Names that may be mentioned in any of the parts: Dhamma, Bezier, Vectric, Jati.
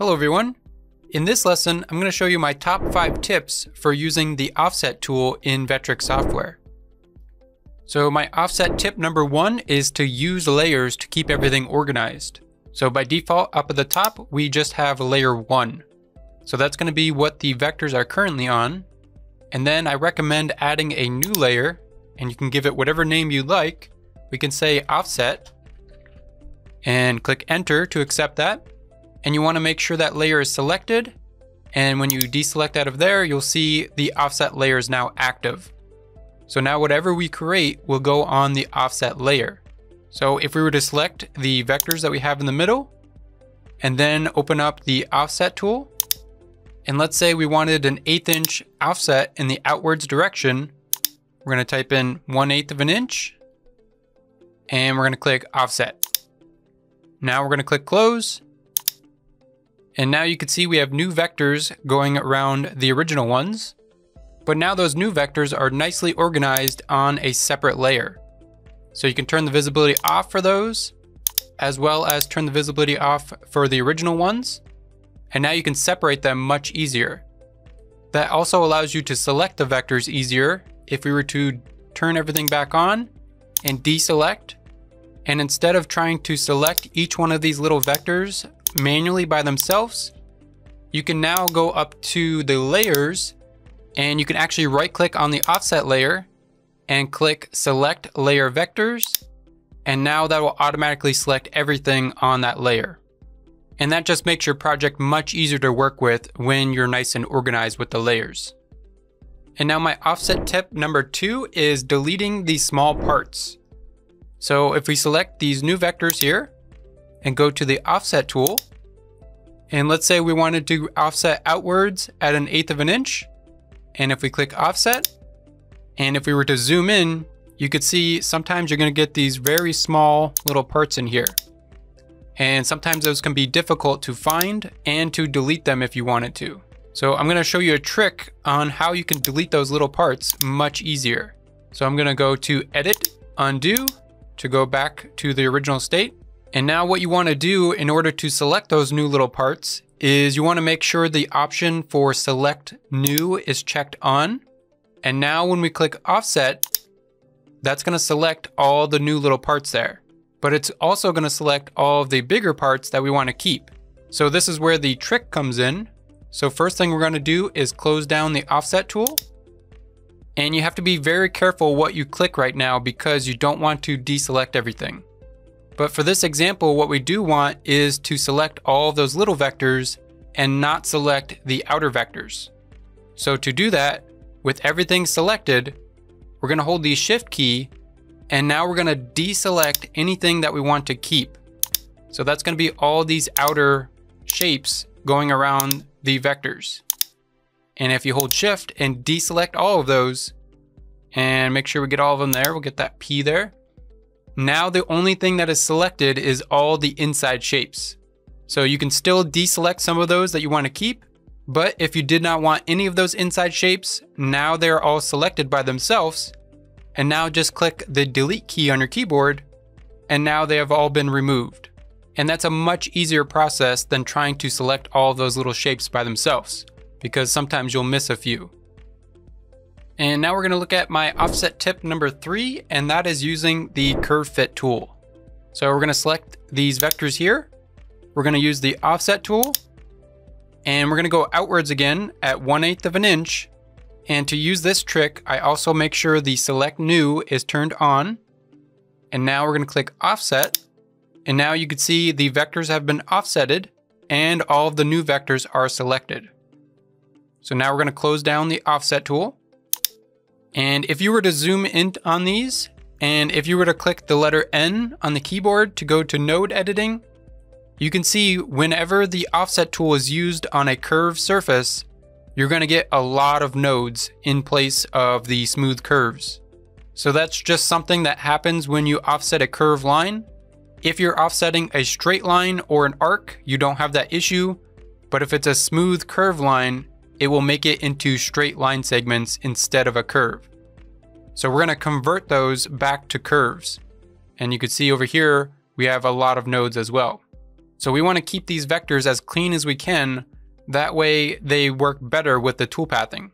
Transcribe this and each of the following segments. Hello everyone. In this lesson, I'm going to show you my top 5 tips for using the offset tool in Vectric software. So my offset tip number 1 is to use layers to keep everything organized. So by default, up at the top, we just have layer 1. So that's going to be what the vectors are currently on. And then I recommend adding a new layer, and you can give it whatever name you like. We can say offset and click enter to accept that. And you want to make sure that layer is selected. And when you deselect out of there, you'll see the offset layer is now active. So now whatever we create will go on the offset layer. So if we were to select the vectors that we have in the middle and then open up the offset tool, and let's say we wanted an 1/8 inch offset in the outwards direction, we're going to type in 1/8 of an inch and we're going to click offset. Now we're going to click close. And now you can see we have new vectors going around the original ones, but now those new vectors are nicely organized on a separate layer. So you can turn the visibility off for those, as well as turn the visibility off for the original ones. And now you can separate them much easier. That also allows you to select the vectors easier. If we were to turn everything back on and deselect, and instead of trying to select each one of these little vectors manually by themselves, you can now go up to the layers and you can actually right click on the offset layer and click select layer vectors. And now that will automatically select everything on that layer. And that just makes your project much easier to work with when you're nice and organized with the layers. And now my offset tip number 2 is deleting the small parts. So if we select these new vectors here and go to the offset tool, and let's say we wanted to offset outwards at an 1/8 of an inch. And if we click offset, and if we were to zoom in, you could see sometimes you're going to get these very small little parts in here. And sometimes those can be difficult to find and to delete them if you wanted to. So I'm going to show you a trick on how you can delete those little parts much easier. So I'm going to go to edit, undo to go back to the original state. And now what you want to do in order to select those new little parts is you want to make sure the option for select new is checked on. And now when we click offset, that's going to select all the new little parts there, but it's also going to select all of the bigger parts that we want to keep. So this is where the trick comes in. So first thing we're going to do is close down the offset tool. And you have to be very careful what you click right now because you don't want to deselect everything. But for this example, what we do want is to select all of those little vectors and not select the outer vectors. So to do that, with everything selected, we're going to hold the shift key, and now we're going to deselect anything that we want to keep. So that's going to be all these outer shapes going around the vectors. And if you hold shift and deselect all of those, and make sure we get all of them there, we'll get that P there. Now the only thing that is selected is all the inside shapes. So you can still deselect some of those that you want to keep, but if you did not want any of those inside shapes, now they're all selected by themselves. And now just click the delete key on your keyboard, and now they have all been removed. And that's a much easier process than trying to select all those little shapes by themselves, because sometimes you'll miss a few. And now we're going to look at my offset tip number 3, and that is using the curve fit tool. So we're going to select these vectors here. We're going to use the offset tool, and we're going to go outwards again at 1/8 of an inch. And to use this trick, I also make sure the select new is turned on. And now we're going to click offset. And now you can see the vectors have been offsetted and all of the new vectors are selected. So now we're going to close down the offset tool. And if you were to zoom in on these, and if you were to click the letter N on the keyboard to go to node editing, you can see whenever the offset tool is used on a curved surface, you're going to get a lot of nodes in place of the smooth curves. So that's just something that happens when you offset a curved line. If you're offsetting a straight line or an arc, you don't have that issue. But if it's a smooth curved line, it will make it into straight line segments instead of a curve. So we're going to convert those back to curves. And you can see over here, we have a lot of nodes as well. So we want to keep these vectors as clean as we can. That way they work better with the toolpathing.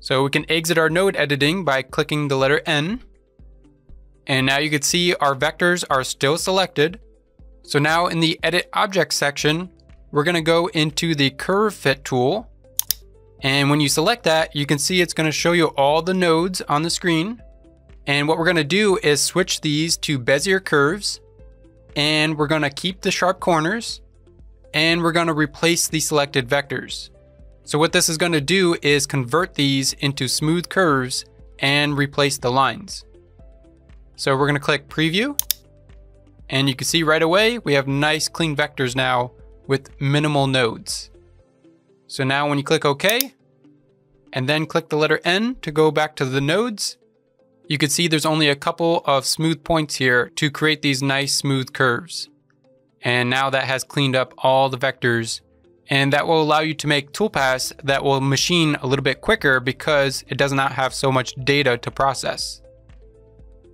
So we can exit our node editing by clicking the letter N. And now you can see our vectors are still selected. So now in the edit object section, we're going to go into the curve fit tool. And when you select that, you can see it's going to show you all the nodes on the screen. And what we're going to do is switch these to Bezier curves. And we're going to keep the sharp corners. And we're going to replace the selected vectors. So what this is going to do is convert these into smooth curves and replace the lines. So we're going to click preview. And you can see right away, we have nice clean vectors now with minimal nodes. So now when you click OK, and then click the letter N to go back to the nodes, you can see there's only a couple of smooth points here to create these nice smooth curves. And now that has cleaned up all the vectors, and that will allow you to make toolpaths that will machine a little bit quicker because it does not have so much data to process.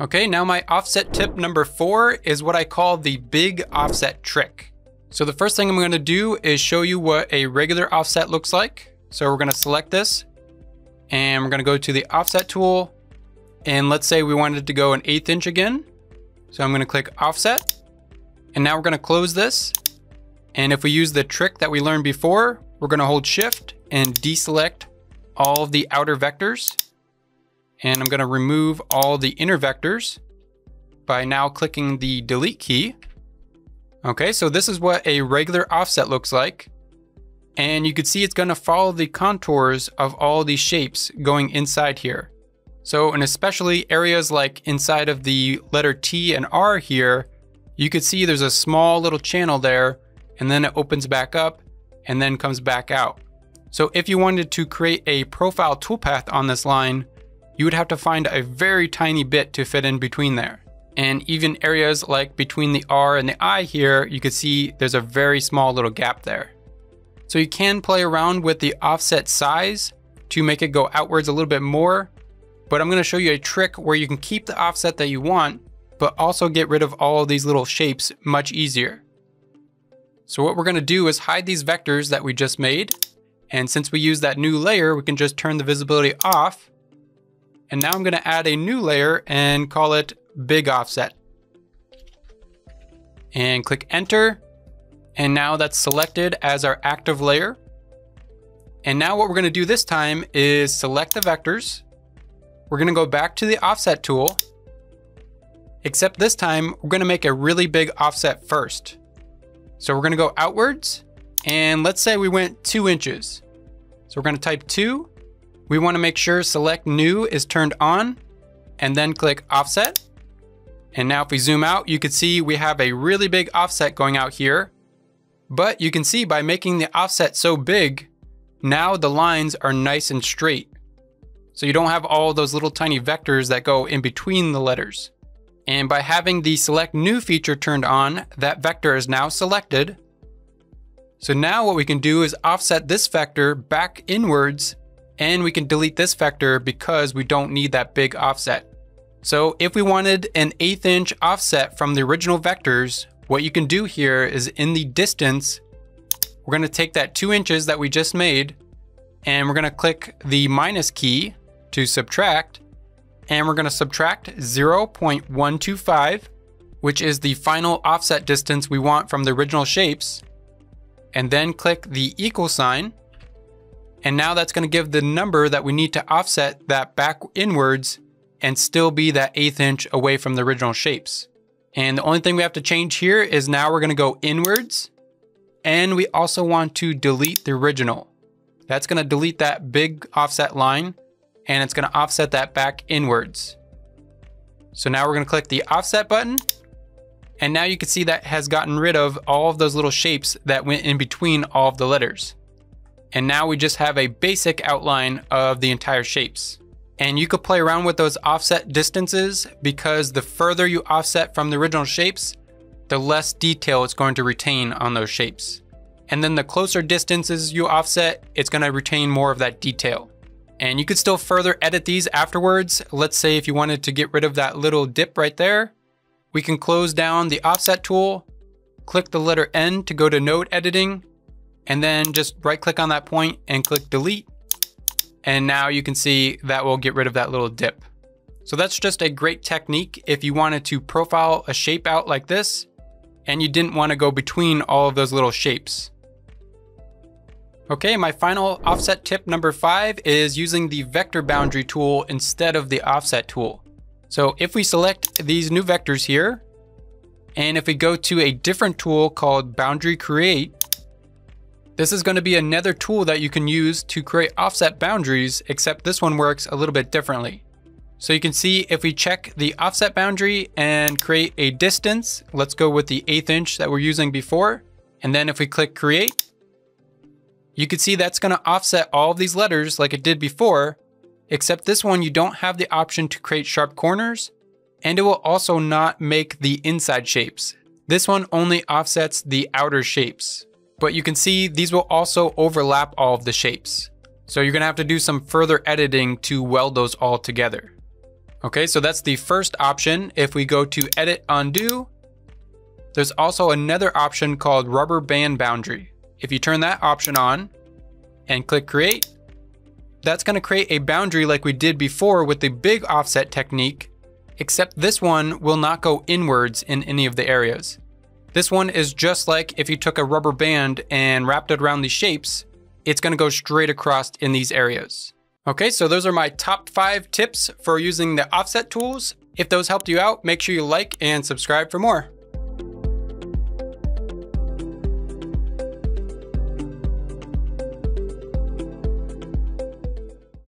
Okay, now my offset tip number 4 is what I call the big offset trick. So the first thing I'm going to do is show you what a regular offset looks like. So we're going to select this and we're going to go to the offset tool. And let's say we wanted to go an 1/8 inch again. So I'm going to click offset. And now we're going to close this. And if we use the trick that we learned before, we're going to hold shift and deselect all of the outer vectors. And I'm going to remove all the inner vectors by now clicking the delete key. Okay, so this is what a regular offset looks like. And you can see it's going to follow the contours of all these shapes going inside here. So, and especially areas like inside of the letter T and R here, you could see there's a small little channel there, and then it opens back up and then comes back out. So if you wanted to create a profile toolpath on this line, you would have to find a very tiny bit to fit in between there. And even areas like between the R and the I here, you can see there's a very small little gap there. So you can play around with the offset size to make it go outwards a little bit more, but I'm going to show you a trick where you can keep the offset that you want, but also get rid of all of these little shapes much easier. So what we're going to do is hide these vectors that we just made. And since we use that new layer, we can just turn the visibility off. And now I'm going to add a new layer and call it big offset, and click enter. And now that's selected as our active layer. And now what we're going to do this time is select the vectors. We're going to go back to the offset tool, except this time we're going to make a really big offset first. So we're going to go outwards, and let's say we went 2 inches. So we're going to type 2. We want to make sure select new is turned on, and then click offset. And now if we zoom out, you can see we have a really big offset going out here. But you can see by making the offset so big, now the lines are nice and straight. So you don't have all those little tiny vectors that go in between the letters. And by having the select new feature turned on, that vector is now selected. So now what we can do is offset this vector back inwards, and we can delete this vector because we don't need that big offset. So if we wanted an 1/8 inch offset from the original vectors, what you can do here is in the distance, we're going to take that 2 inches that we just made, and we're going to click the minus key to subtract, and we're going to subtract 0.125, which is the final offset distance we want from the original shapes, and then click the equal sign. And now that's going to give the number that we need to offset that back inwards and still be that 1/8 inch away from the original shapes. And the only thing we have to change here is now we're going to go inwards, and we also want to delete the original. That's going to delete that big offset line, and it's going to offset that back inwards. So now we're going to click the offset button, and now you can see that has gotten rid of all of those little shapes that went in between all of the letters. And now we just have a basic outline of the entire shapes. And you could play around with those offset distances, because the further you offset from the original shapes, the less detail it's going to retain on those shapes. And then the closer distances you offset, it's going to retain more of that detail. And you could still further edit these afterwards. Let's say if you wanted to get rid of that little dip right there, we can close down the offset tool, click the letter N to go to node editing, and then just right click on that point and click delete. And now you can see that will get rid of that little dip. So that's just a great technique if you wanted to profile a shape out like this and you didn't want to go between all of those little shapes. Okay, my final offset tip number 5 is using the vector boundary tool instead of the offset tool. So if we select these new vectors here, and if we go to a different tool called Boundary Create, this is going to be another tool that you can use to create offset boundaries, except this one works a little bit differently. So you can see if we check the offset boundary and create a distance, let's go with the 1/8 inch that we're using before. And then if we click create, you can see that's going to offset all of these letters like it did before, except this one you don't have the option to create sharp corners, and it will also not make the inside shapes. This one only offsets the outer shapes, but you can see these will also overlap all of the shapes. So you're going to have to do some further editing to weld those all together. Okay, so that's the first option. If we go to edit undo, there's also another option called rubber band boundary. If you turn that option on and click create, that's going to create a boundary like we did before with the big offset technique, except this one will not go inwards in any of the areas. This one is just like if you took a rubber band and wrapped it around these shapes, it's going to go straight across in these areas. Okay, so those are my top 5 tips for using the offset tools. If those helped you out, make sure you like and subscribe for more.